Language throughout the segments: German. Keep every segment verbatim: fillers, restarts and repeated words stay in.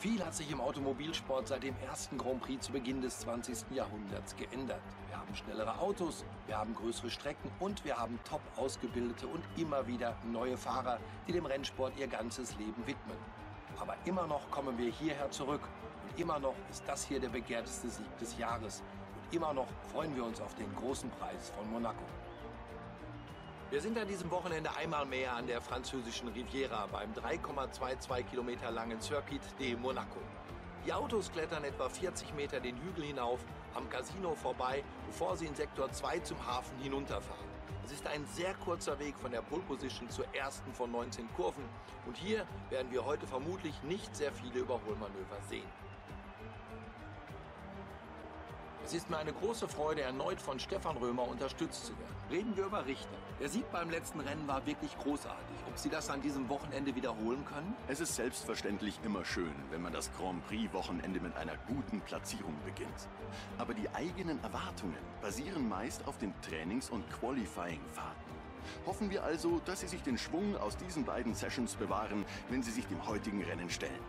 Viel hat sich im Automobilsport seit dem ersten Grand Prix zu Beginn des zwanzigsten Jahrhunderts geändert. Wir haben schnellere Autos, wir haben größere Strecken und wir haben top ausgebildete und immer wieder neue Fahrer, die dem Rennsport ihr ganzes Leben widmen. Aber immer noch kommen wir hierher zurück und immer noch ist das hier der begehrteste Sieg des Jahres. Und immer noch freuen wir uns auf den großen Preis von Monaco. Wir sind an diesem Wochenende einmal mehr an der französischen Riviera beim drei Komma zwei zwei Kilometer langen Circuit de Monaco. Die Autos klettern etwa vierzig Meter den Hügel hinauf, am Casino vorbei, bevor sie in Sektor zwei zum Hafen hinunterfahren. Es ist ein sehr kurzer Weg von der Pole Position zur ersten von neunzehn Kurven und hier werden wir heute vermutlich nicht sehr viele Überholmanöver sehen. Es ist mir eine große Freude, erneut von Stefan Römer unterstützt zu werden. Reden wir über Richter. Der Sieg beim letzten Rennen war wirklich großartig. Ob Sie das an diesem Wochenende wiederholen können? Es ist selbstverständlich immer schön, wenn man das Grand Prix-Wochenende mit einer guten Platzierung beginnt. Aber die eigenen Erwartungen basieren meist auf den Trainings- und Qualifying-Fahrten. Hoffen wir also, dass Sie sich den Schwung aus diesen beiden Sessions bewahren, wenn Sie sich dem heutigen Rennen stellen.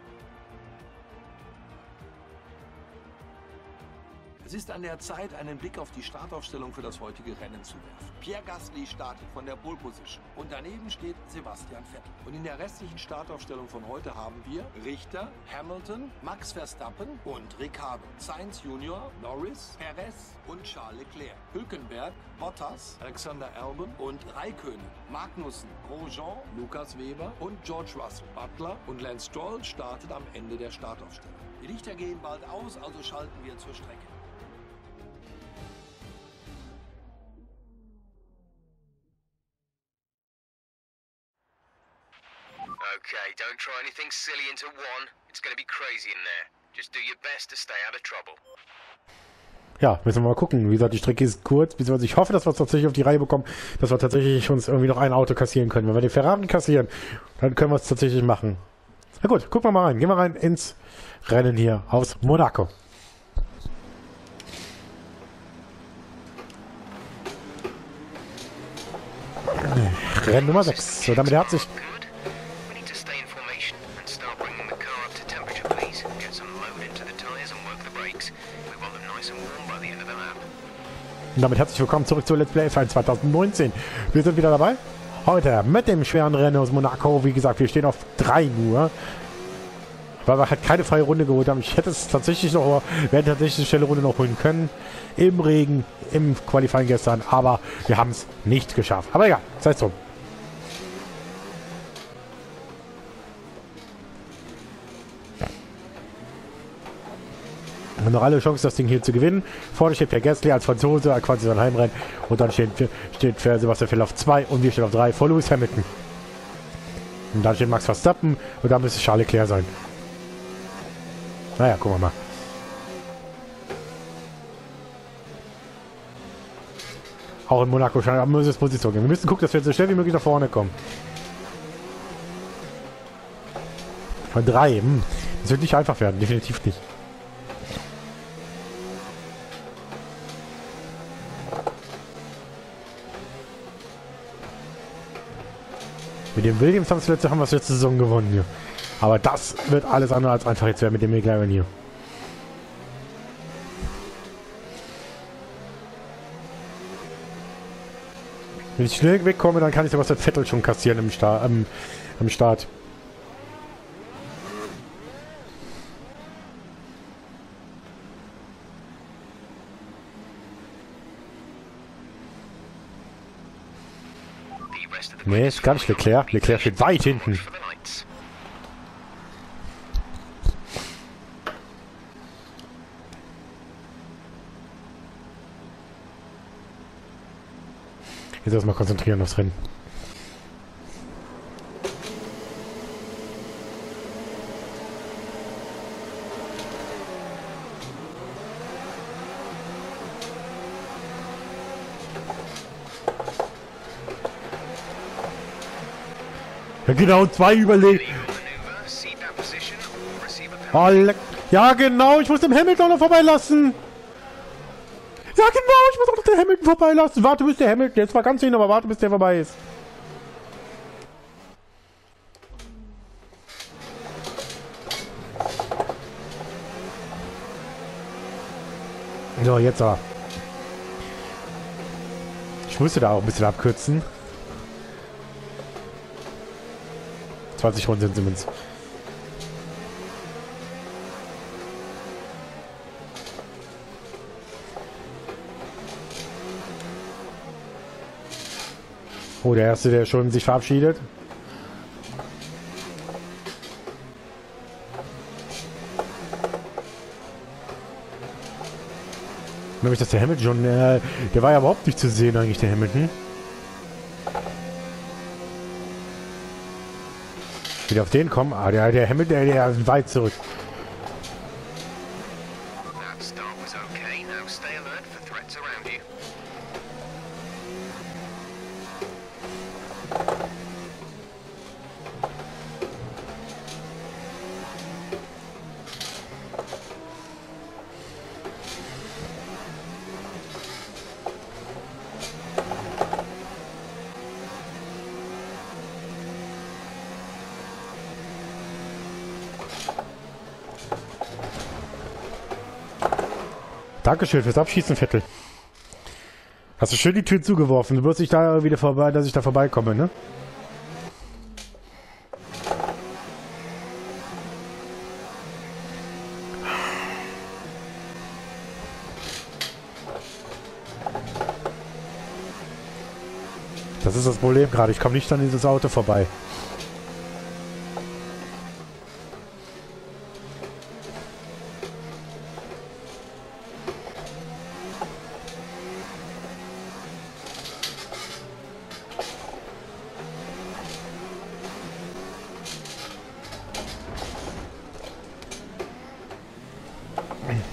Es ist an der Zeit, einen Blick auf die Startaufstellung für das heutige Rennen zu werfen. Pierre Gasly startet von der Pole Position und daneben steht Sebastian Vettel. Und in der restlichen Startaufstellung von heute haben wir Richter, Hamilton, Max Verstappen und Ricciardo, Sainz Junior, Norris, Perez und Charles Leclerc, Hülkenberg, Bottas, Alexander Albon und Räikkönen, Magnussen, Grosjean, Lukas Weber und George Russell, Butler und Lance Stroll startet am Ende der Startaufstellung. Die Lichter gehen bald aus, also schalten wir zur Strecke. Okay, don't try anything silly into one. It's gonna be crazy in there. Just do your best to stay out of trouble. Ja, müssen wir mal gucken. Wie gesagt, die Strecke ist kurz, beziehungsweise ich hoffe, dass wir es tatsächlich auf die Reihe bekommen, dass wir tatsächlich uns irgendwie noch ein Auto kassieren können. Wenn wir den Ferrari kassieren, dann können wir es tatsächlich machen. Na gut, gucken wir mal rein. Gehen wir rein ins Rennen hier aus Monaco. Rennen Nummer sechs. So, damit hat sich... Und damit herzlich willkommen zurück zu Let's Play F eins zwanzig neunzehn. Wir sind wieder dabei. Heute mit dem schweren Rennen aus Monaco. Wie gesagt, wir stehen auf drei Uhr. Weil wir halt keine freie Runde geholt haben. Ich hätte es tatsächlich noch, wir hätten tatsächlich eine schnelle Runde noch holen können. Im Regen, im Qualifying gestern. Aber wir haben es nicht geschafft. Aber egal, sei es drum. Wir haben noch alle Chance, das Ding hier zu gewinnen. Vorne steht Pierre Gasly als Franzose, quasi sein Heimrennen. Und dann steht, steht für Sebastian Vettel auf zwei und wir stehen auf drei vor Lewis Hamilton. Und dann steht Max Verstappen und dann müsste Charles Leclerc sein. Naja, gucken wir mal. Auch in Monaco scheint eine böse Position gehen. Wir müssen gucken, dass wir so schnell wie möglich nach vorne kommen. Von drei. Hm. Das wird nicht einfach werden, definitiv nicht. Mit dem Williams haben wir es letzte Saison gewonnen hier. Aber das wird alles andere als einfach jetzt werden mit dem McLaren hier. Wenn ich schnell wegkomme, dann kann ich Sebastian Vettel schon kassieren im Start. Ähm, im Start. Nee, ist gar nicht Leclerc. Leclerc steht weit hinten. Jetzt erstmal konzentrieren aufs Rennen. Ja, genau, zwei überlegt. Oh, ja, genau, ich muss dem Hamilton noch vorbeilassen. Ja, genau, ich muss auch noch den Hamilton vorbeilassen. Warte, bis der Hamilton jetzt mal ganz hin, aber warte, bis der vorbei ist. So, jetzt aber. Ich musste da auch ein bisschen abkürzen. zwanzig Runden sind zumindest. Oh, der erste, der schon sich verabschiedet. Nämlich, dass der Hamilton, äh, der war ja überhaupt nicht zu sehen eigentlich, der Hamilton. Wieder auf den kommen, ah, der, der Hamilton, der, der ist weit zurück. Dankeschön fürs Abschießen, Vettel. Hast du schön die Tür zugeworfen. Du wirst dich da wieder vorbei, dass ich da vorbeikomme, ne? Das ist das Problem gerade. Ich komme nicht an dieses Auto vorbei.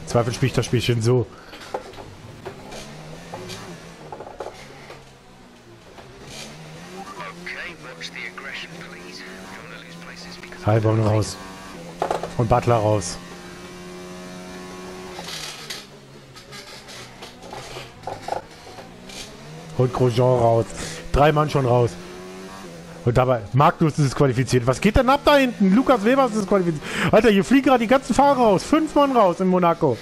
Zweifel spiele ich das Spielchen so. Albon raus. Und Butler raus. Und Grosjean raus. Drei Mann schon raus. Und dabei, Magnussen ist qualifiziert. Was geht denn ab da hinten? Lukas Weber ist qualifiziert. Alter, hier fliegen gerade die ganzen Fahrer raus. Fünf Mann raus in Monaco.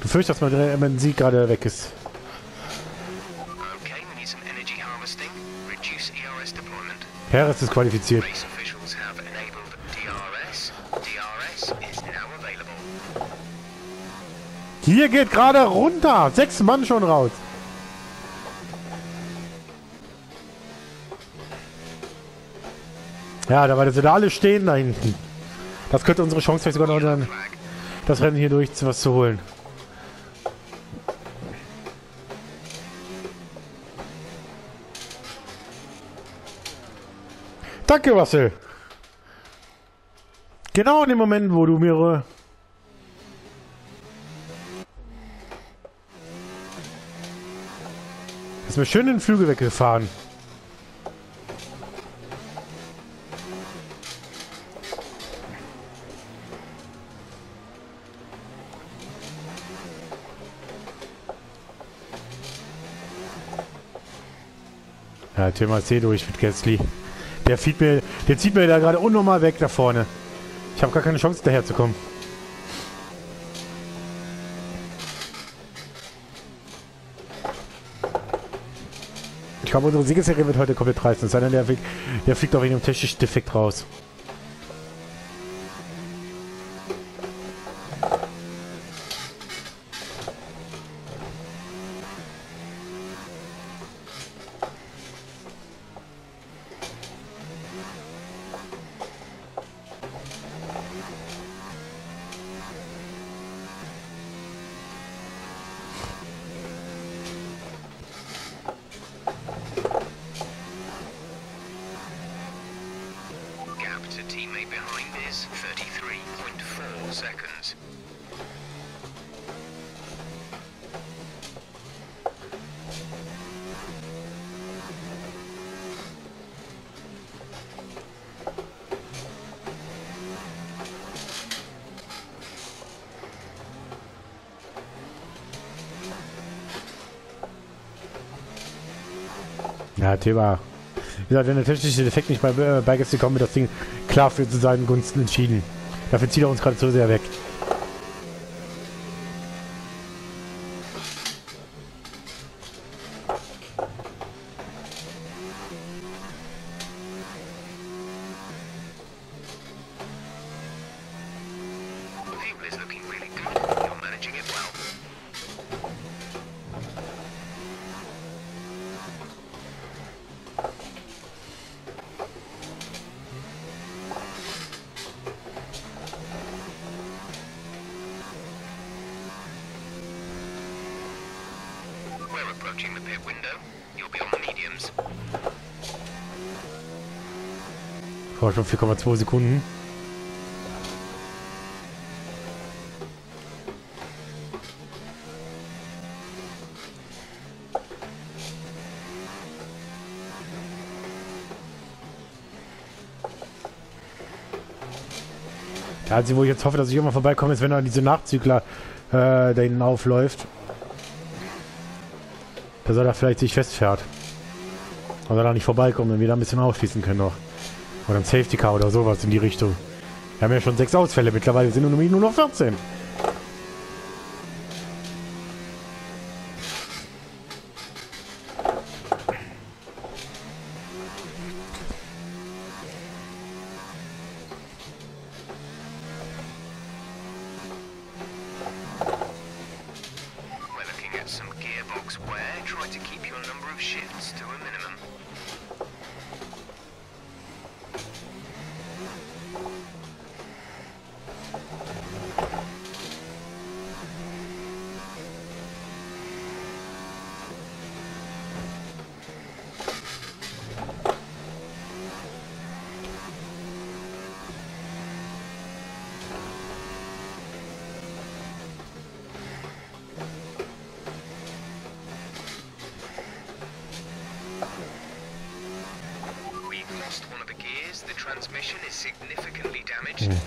Du fürchtest, dass man mein Sieg gerade weg ist. Perez ist qualifiziert. Hier geht gerade runter. Sechs Mann schon raus. Ja, dabei sind da alle stehen da hinten. Das könnte unsere Chance vielleicht sogar noch sein, das Rennen hier durch was zu holen. Danke, Russell. Genau in dem Moment, wo du mir... Ist mir schön den Flügel weggefahren. Ja, Thema C durch mit Gasly. Der, mir, der zieht mir da gerade unnormal weg da vorne. Ich habe gar keine Chance daher zu kommen. Ich glaube, unsere Siegesserie wird heute komplett reißen. Einer, der, der fliegt auch wegen dem technischen Defekt raus. Ja, Thema. Wie gesagt, wenn der technische Defekt nicht bei, äh, bei Gasly kommt, wird das Ding klar für zu seinen Gunsten entschieden. Dafür zieht er uns gerade zu sehr weg. Oh, schon vier Komma zwei Sekunden. Der einzige, wo ich jetzt hoffe, dass ich irgendwann vorbeikomme, ist, wenn er diese Nachzügler äh, da hinten aufläuft. Da soll er vielleicht sich festfährt. Da soll er nicht vorbeikommen, wenn wir da ein bisschen aufschießen können noch. Oder ein Safety Car oder sowas in die Richtung. Wir haben ja schon sechs Ausfälle. Mittlerweile sind nur noch vierzehn.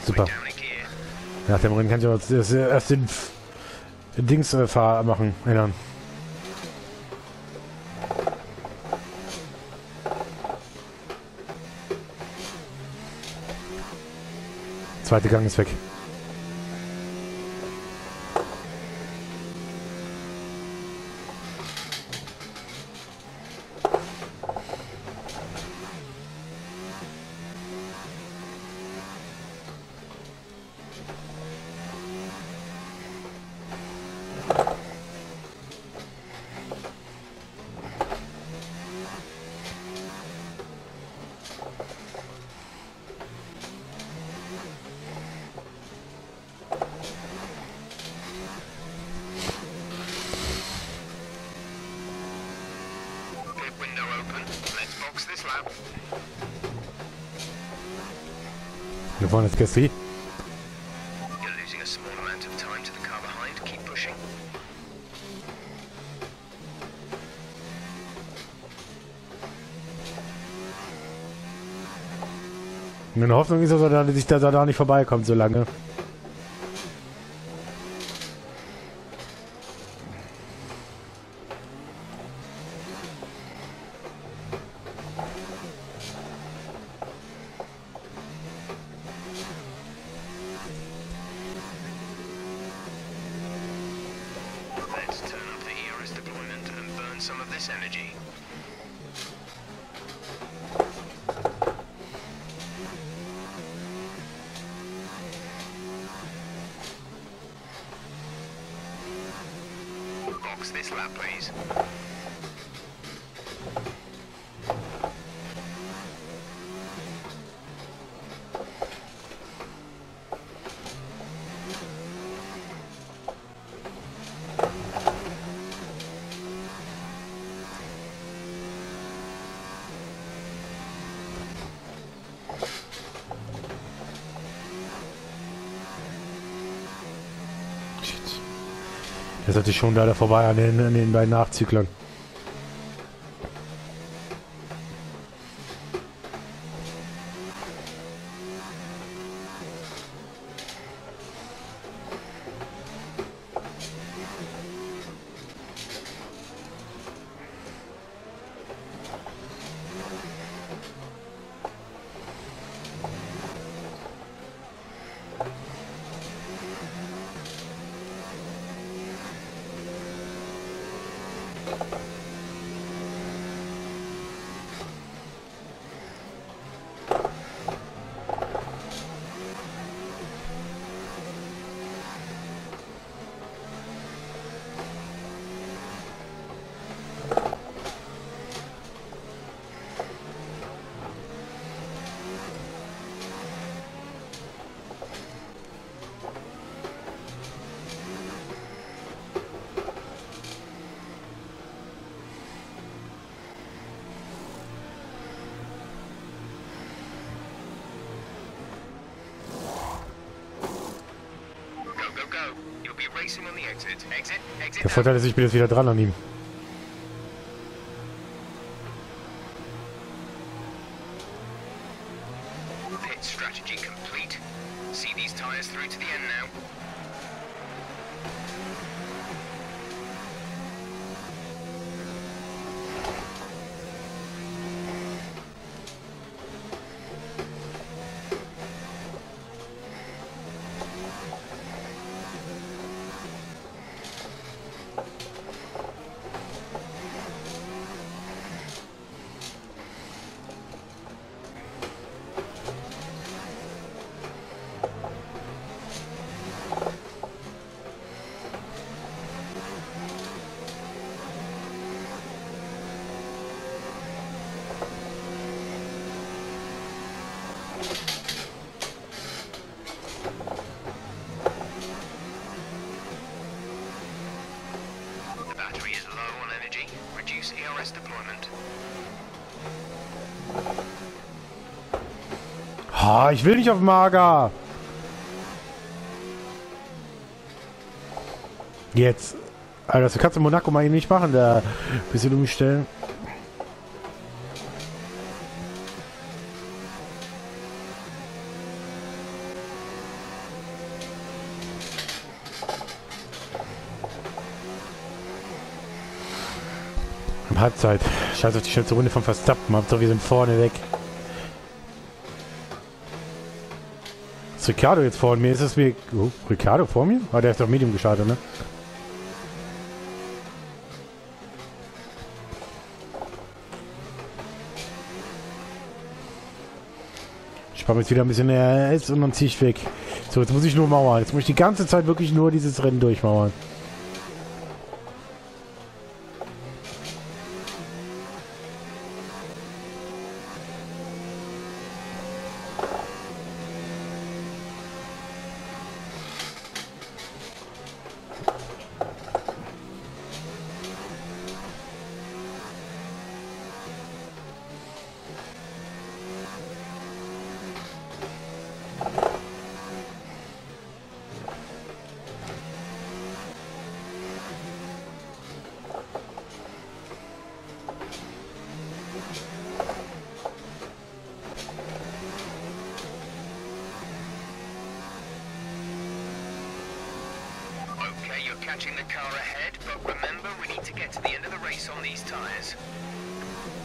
Super. Nach dem Rennen kann ich aber erst den Dings äh, fahr machen, erinnern. Zweite Gang ist weg. Wir fahren jetzt Gasly. Meine Hoffnung ist, dass er da, dass er da nicht vorbeikommt so lange. This lap, please. Er sollte schon leider vorbei an den, an den beiden Nachzüglern. Der Vorteil ist, ich bin jetzt wieder dran an ihm. Oh, ich will nicht auf Mager. Jetzt. Alter, das kannst du in Monaco mal eben nicht machen, da bisschen umstellen. Halbzeit. Scheiß auf die schnellste Runde von Verstappen. Hauptsache, wir sind vorne weg. Ist Ricciardo jetzt vor mir? Ist es mir. Oh, Ricciardo vor mir? Ah, der ist doch Medium gestartet, ne? Ich spare jetzt wieder ein bisschen R S und dann ziehe ich weg. So, jetzt muss ich nur mauern. Jetzt muss ich die ganze Zeit wirklich nur dieses Rennen durchmauern.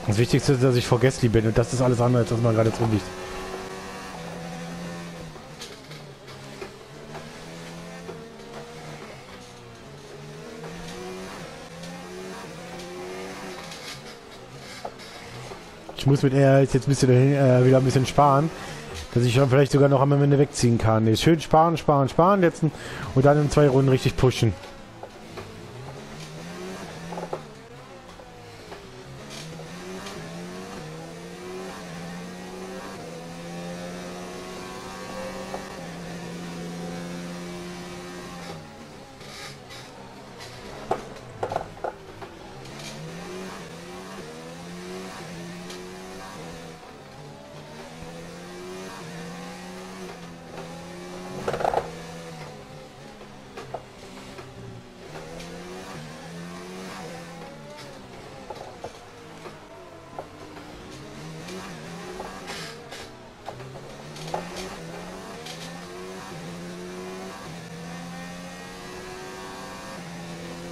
Das Wichtigste ist, dass ich vor Gasly bin und das ist alles andere, als dass man gerade drin liegt. Ich muss mit R S jetzt ein bisschen dahin, äh, wieder ein bisschen sparen, dass ich dann vielleicht sogar noch am Ende wegziehen kann. Jetzt schön sparen, sparen, sparen letzten und dann in zwei Runden richtig pushen.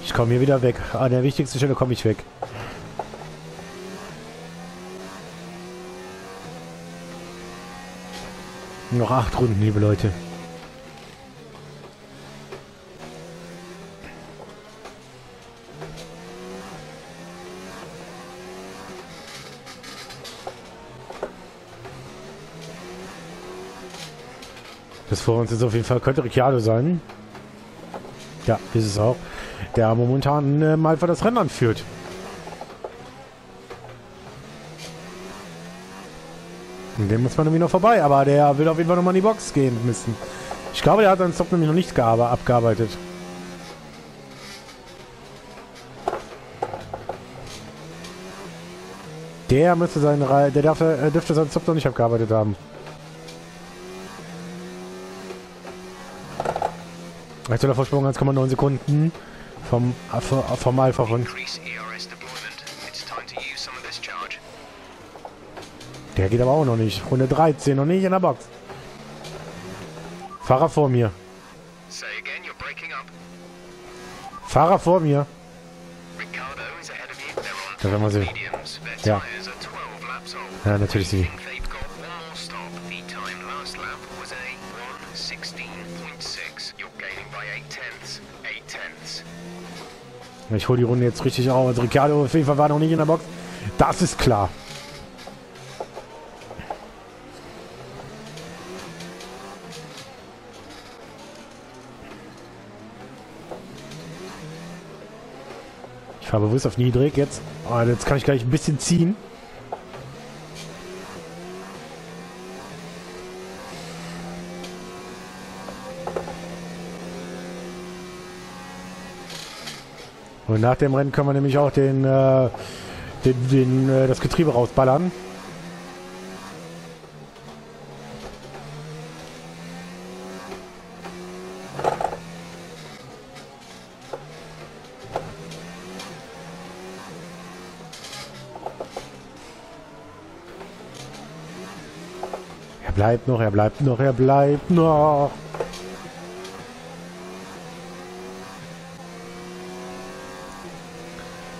Ich komme hier wieder weg. An der wichtigsten Stelle komme ich weg. Noch acht Runden, liebe Leute. Das vor uns ist auf jeden Fall, könnte Ricciardo sein. Ja, ist es auch. Der momentan äh, mal für das Rennen anführt. Und dem muss man nämlich noch vorbei, aber der will auf jeden Fall nochmal in die Box gehen müssen. Ich glaube, der hat seinen Stopp nämlich noch nicht abgearbeitet. Der müsste seinen Re der darf, äh, dürfte seinen Stopp noch nicht abgearbeitet haben. Aktueller Vorsprung eins Komma neun Sekunden vom, vom Alpha Rund. Der geht aber auch noch nicht. Runde dreizehn noch nicht in der Box. Fahrer vor mir. Fahrer vor mir. Da werden wir sehen. Ja. Ja, natürlich sie. Ich hole die Runde jetzt richtig auf. Also Ricciardo auf jeden Fall war noch nicht in der Box. Das ist klar. Ich fahre bewusst auf niedrig jetzt. Oh, jetzt kann ich gleich ein bisschen ziehen. Und nach dem Rennen können wir nämlich auch den, äh, den, den äh, das Getriebe rausballern. Er bleibt noch, er bleibt noch, er bleibt noch.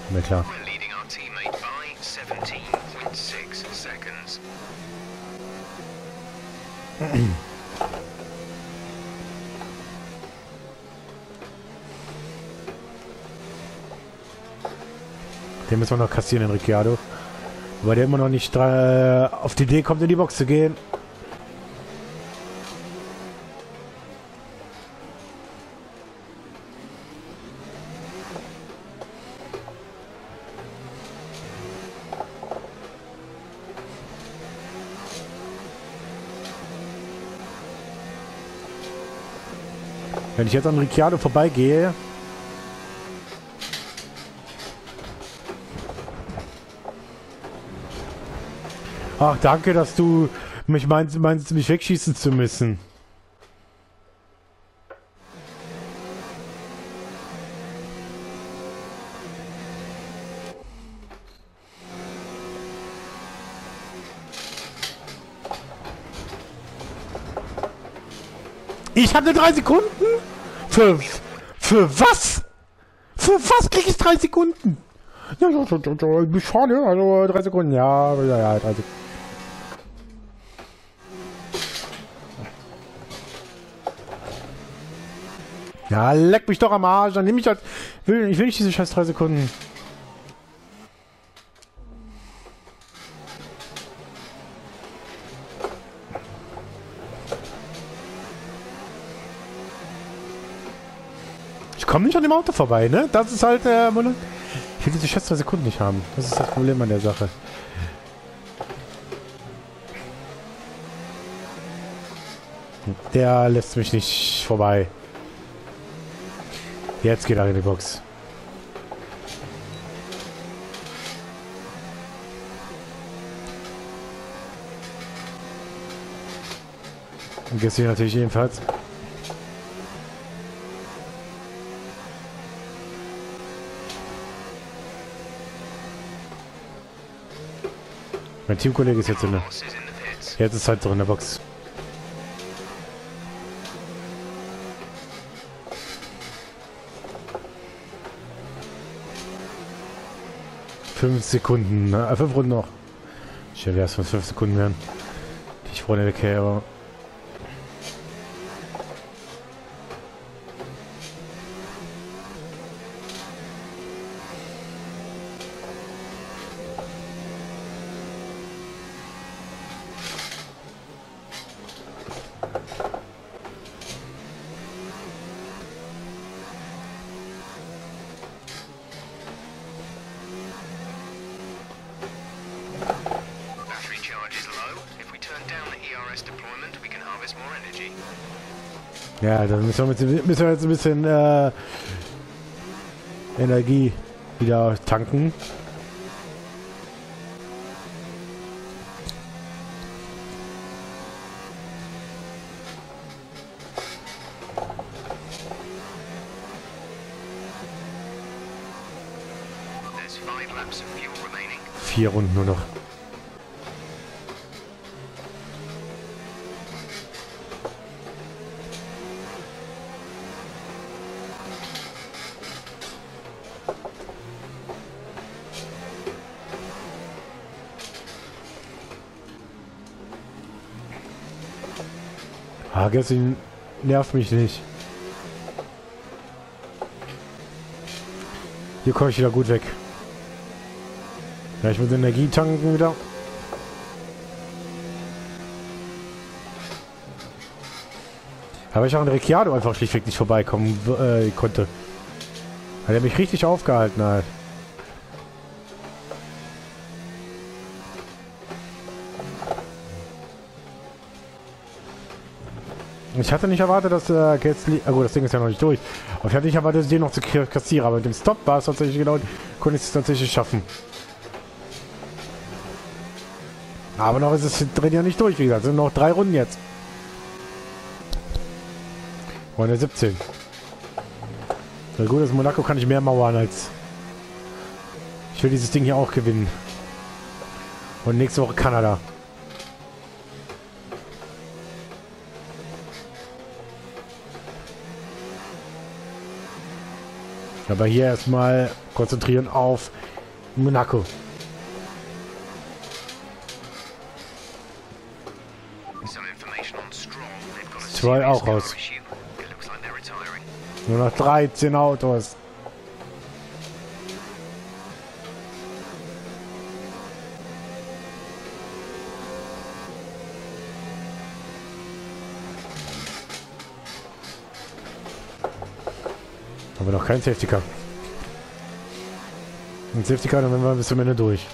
Mir klar. Den müssen wir noch kassieren, den Ricciardo. Weil der immer noch nicht äh, auf die Idee kommt, in die Box zu gehen. Wenn ich jetzt an Ricciardo vorbeigehe. Ach, danke, dass du mich meinst, meinst mich wegschießen zu müssen. Ich habe nur drei Sekunden? Für, für was? Für was krieg ich drei Sekunden? Ja, ja, ja, ja, ich fahre, ne? Also drei Sekunden, ja, ja, ja, drei Sekunden. Ja, leck mich doch am Arsch, dann nehme ich das. Will, ich will nicht diese scheiß drei Sekunden. Komm nicht an dem Auto vorbei, ne? Das ist halt der... Äh, ich will diese scheiß drei Sekunden nicht haben. Das ist das Problem an der Sache. Der lässt mich nicht vorbei. Jetzt geht er in die Box. Und jetzt hier natürlich ebenfalls. Mein Teamkollege ist jetzt in der... Jetzt ist halt doch in der Box. Fünf Sekunden, äh, fünf Runden noch. Ich will erst von fünf Sekunden werden. Ich freue mich, okay, aber... Ja, da müssen wir jetzt ein bisschen äh, Energie wieder tanken. Vier Runden nur noch. Ah, Gasly nervt mich nicht. Hier komme ich wieder gut weg. Ja, ich muss Energie tanken wieder. Aber ich auch an Ricciardo einfach schlichtweg nicht vorbeikommen äh, konnte. Weil er mich richtig aufgehalten hat. Ich hatte nicht erwartet, dass äh, Gasly... Ah gut, das Ding ist ja noch nicht durch. Aber ich hatte nicht erwartet, dass ich den noch zu kassieren. Aber mit dem Stop war es tatsächlich genau... Konnte ich es tatsächlich schaffen. Aber noch ist es drin ja nicht durch, wie gesagt. Es sind noch drei Runden jetzt. Runde siebzehn. Na gut, aus Monaco kann ich mehr mauern als... Ich will dieses Ding hier auch gewinnen. Und nächste Woche Kanada. Aber hier erstmal konzentrieren auf Monaco. Stroll auch raus. Nur noch dreizehn Autos. Haben wir noch keinen Safety Car. Ein Safety Car, dann werden wir bis zum Ende durch.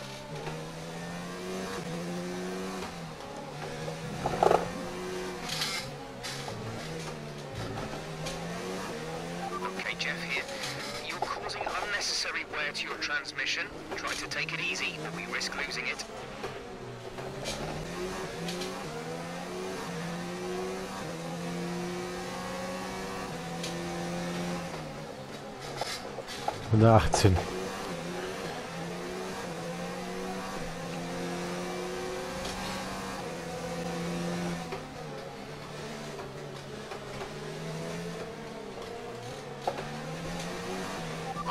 achtzehn.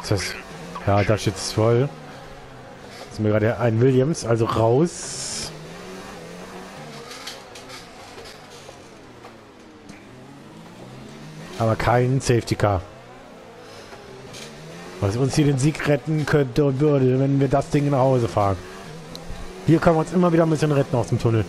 Das heißt, ja, da steht es voll. Jetzt sind wir gerade ein Williams, also raus. Aber kein Safety Car. Was uns hier den Sieg retten könnte und würde, wenn wir das Ding nach Hause fahren. Hier können wir uns immer wieder ein bisschen retten aus dem Tunnel.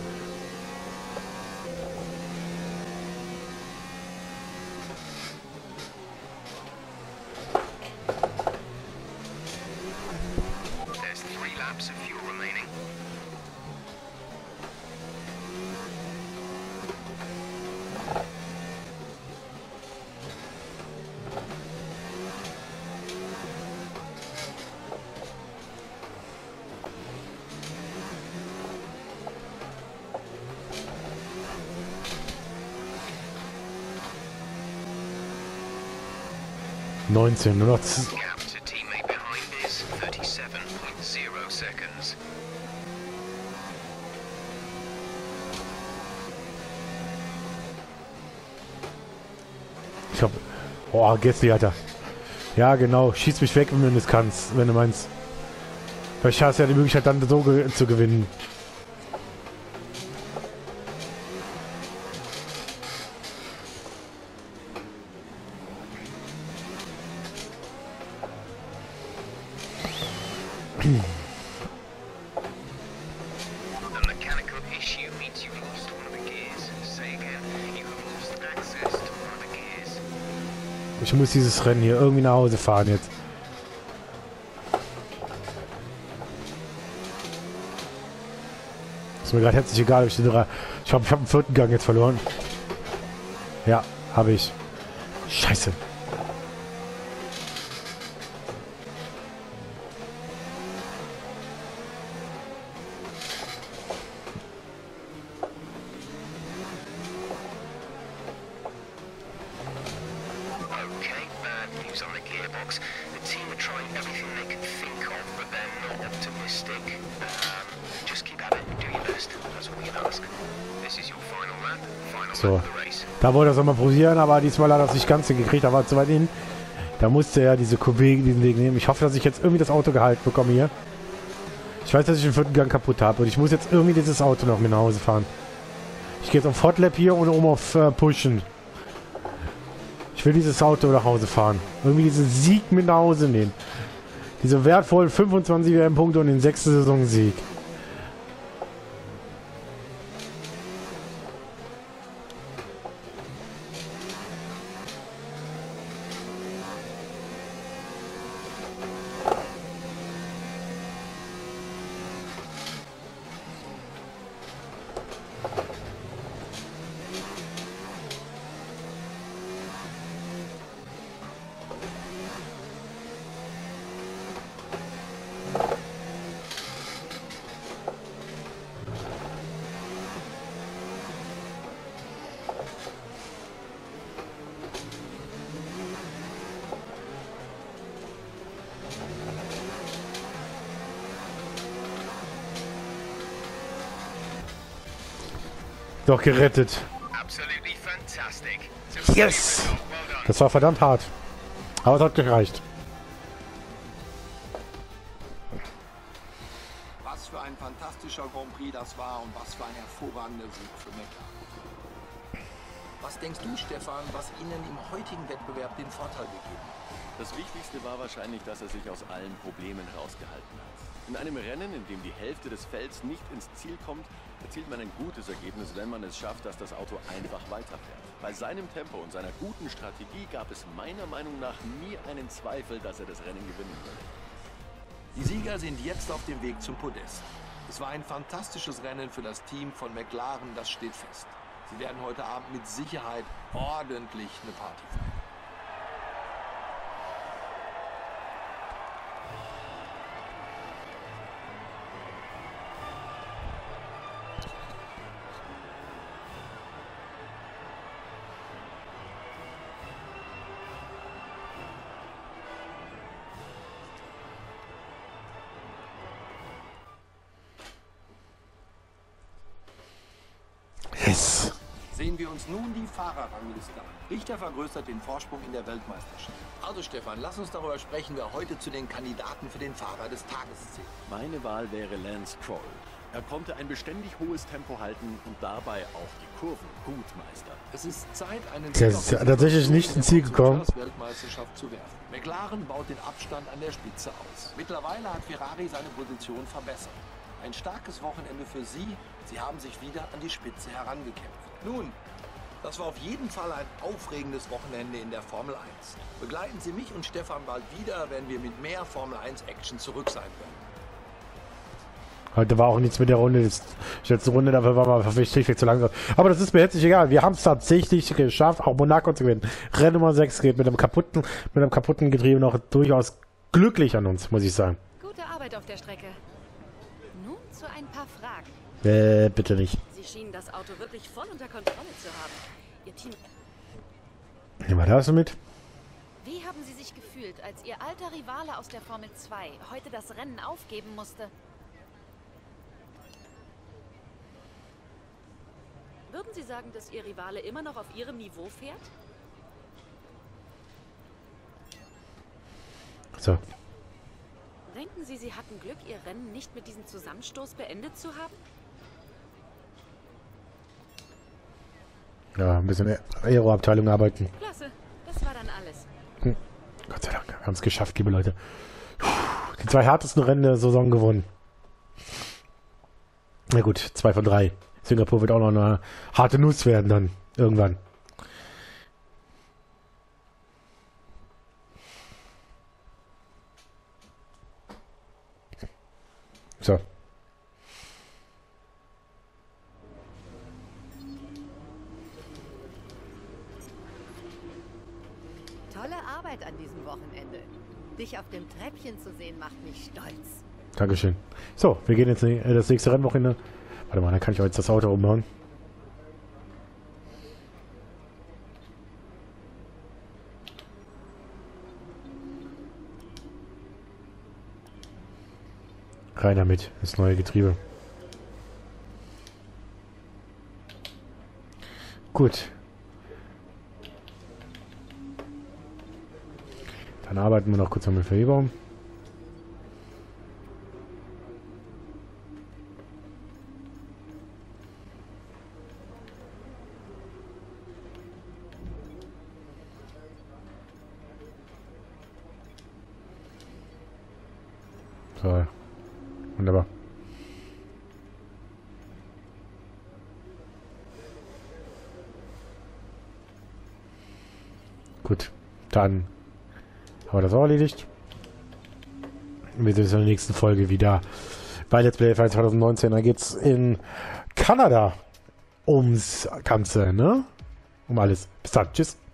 neunzehn, nur noch ich hab... Boah, Gasly, Alter. Ja, genau. Schieß mich weg, wenn du es kannst. Wenn du meinst. Vielleicht hast du ja die Möglichkeit, dann so ge zu gewinnen. Ich muss dieses Rennen hier irgendwie nach Hause fahren jetzt. Ist mir gerade herzlich egal, ob ich den drei... Ich glaube, ich habe den vierten Gang jetzt verloren. Ja, habe ich. Scheiße. So, da wollte er es nochmal probieren, aber diesmal hat er es nicht ganz hingekriegt, da war zu weit hin. Da musste er diese Q B diesen Weg nehmen. Ich hoffe, dass ich jetzt irgendwie das Auto gehalten bekomme hier. Ich weiß, dass ich den vierten Gang kaputt habe und ich muss jetzt irgendwie dieses Auto noch mit nach Hause fahren. Ich gehe jetzt auf Hotlap hier und oben auf äh, Pushen. Ich will dieses Auto nach Hause fahren. Irgendwie diesen Sieg mit nach Hause nehmen. Diese wertvollen fünfundzwanzig W M-Punkte und den sechsten Saisonsieg. Doch gerettet. Yes! Das war verdammt hart. Aber es hat gereicht. Was für ein fantastischer Grand Prix das war und was für ein hervorragender Sieg für Leclerc. Was denkst du, Stefan, was Ihnen im heutigen Wettbewerb den Vorteil gegeben hat? Das Wichtigste war wahrscheinlich, dass er sich aus allen Problemen rausgehalten hat. In einem Rennen, in dem die Hälfte des Felds nicht ins Ziel kommt, erzielt man ein gutes Ergebnis, wenn man es schafft, dass das Auto einfach weiterfährt. Bei seinem Tempo und seiner guten Strategie gab es meiner Meinung nach nie einen Zweifel, dass er das Rennen gewinnen würde. Die Sieger sind jetzt auf dem Weg zum Podest. Es war ein fantastisches Rennen für das Team von McLaren, das steht fest. Sie werden heute Abend mit Sicherheit ordentlich eine Party feiern. Sehen wir uns nun die Fahrerrangliste an. Richter vergrößert den Vorsprung in der Weltmeisterschaft. Also Stefan, lass uns darüber sprechen, wer heute zu den Kandidaten für den Fahrer des Tages zählt. Meine Wahl wäre Lance Stroll. Er konnte ein beständig hohes Tempo halten und dabei auch die Kurven gut meistern. Es ist Zeit, einen Ziel ist tatsächlich nicht ins Ziel gekommen. Weltmeisterschaft zu werfen. McLaren baut den Abstand an der Spitze aus. Mittlerweile hat Ferrari seine Position verbessert. Ein starkes Wochenende für sie. Sie haben sich wieder an die Spitze herangekämpft. Nun, das war auf jeden Fall ein aufregendes Wochenende in der Formel eins. Begleiten Sie mich und Stefan bald wieder, wenn wir mit mehr Formel eins Action zurück sein werden. Heute war auch nichts mit der Runde. Die letzte Runde, dafür war man schlichtweg zu langsam. Aber das ist mir herzlich egal. Wir haben es tatsächlich geschafft, auch Monaco zu gewinnen. Rennen Nummer sechs geht mit einem kaputten, mit einem kaputten Getriebe noch durchaus glücklich an uns, muss ich sagen. Gute Arbeit auf der Strecke. Zu ein paar Fragen. Äh, bitte nicht. Sie schienen das Auto wirklich voll unter Kontrolle zu haben. Ihr Team... Nimm mal das mit. Wie haben Sie sich gefühlt, als Ihr alter Rivale aus der Formel zwei heute das Rennen aufgeben musste? Würden Sie sagen, dass Ihr Rivale immer noch auf Ihrem Niveau fährt? So. Denken Sie, Sie hatten Glück, Ihr Rennen nicht mit diesem Zusammenstoß beendet zu haben? Ja, ein bisschen Aero-Abteilung arbeiten. Klasse, das war dann alles. Hm. Gott sei Dank, wir haben es geschafft, liebe Leute. Die zwei härtesten Rennen der Saison gewonnen. Na gut, zwei von drei. Singapur wird auch noch eine harte Nuss werden dann, irgendwann. So. Wochenende. Dich auf dem Treppchen zu sehen, macht mich stolz. Dankeschön. So, wir gehen jetzt in das nächste Rennwochenende. Warte mal, dann kann ich jetzt das Auto umbauen. Rein damit, das neue Getriebe. Gut. Dann arbeiten wir noch kurz an der Verhebung. So, wunderbar. Gut, dann haben wir das auch erledigt. Wir sehen uns in der nächsten Folge wieder bei Let's Play F eins zwanzig neunzehn. Da geht's in Kanada ums Ganze, ne? Um alles. Bis dann, tschüss.